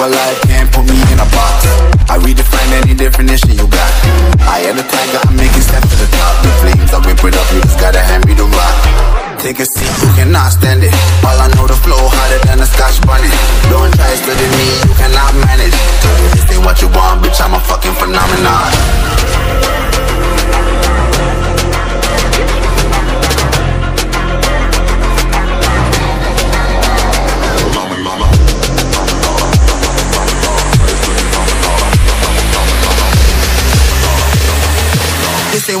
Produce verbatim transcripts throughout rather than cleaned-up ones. a life, can't put me in a box. I redefine any definition you got. I am the tiger, I'm making steps to the top. The flames, I whip it up, you just gotta hand me the rock. Take a seat, you cannot stand it. All I know, the flow harder than a scotch bunny. Don't try studying me, you cannot manage. This ain't what you want, bitch, I'm a fucking phenomenon. This ain't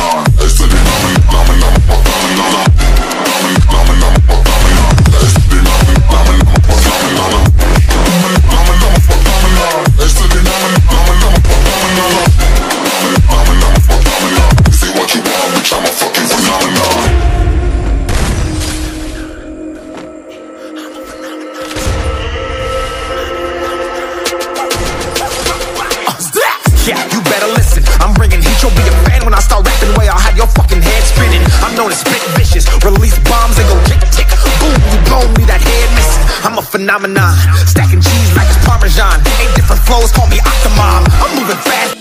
bitch, I'm a fucking phenomenon. You'll be a fan when I start rapping way I'll have your fucking head spinning. I'm known as spit vicious, release bombs and go tick tick. Boom, you blown me that head missing. I'm a phenomenon, stacking cheese like it's Parmesan. Eight different flows, call me Octomom. I'm moving fast.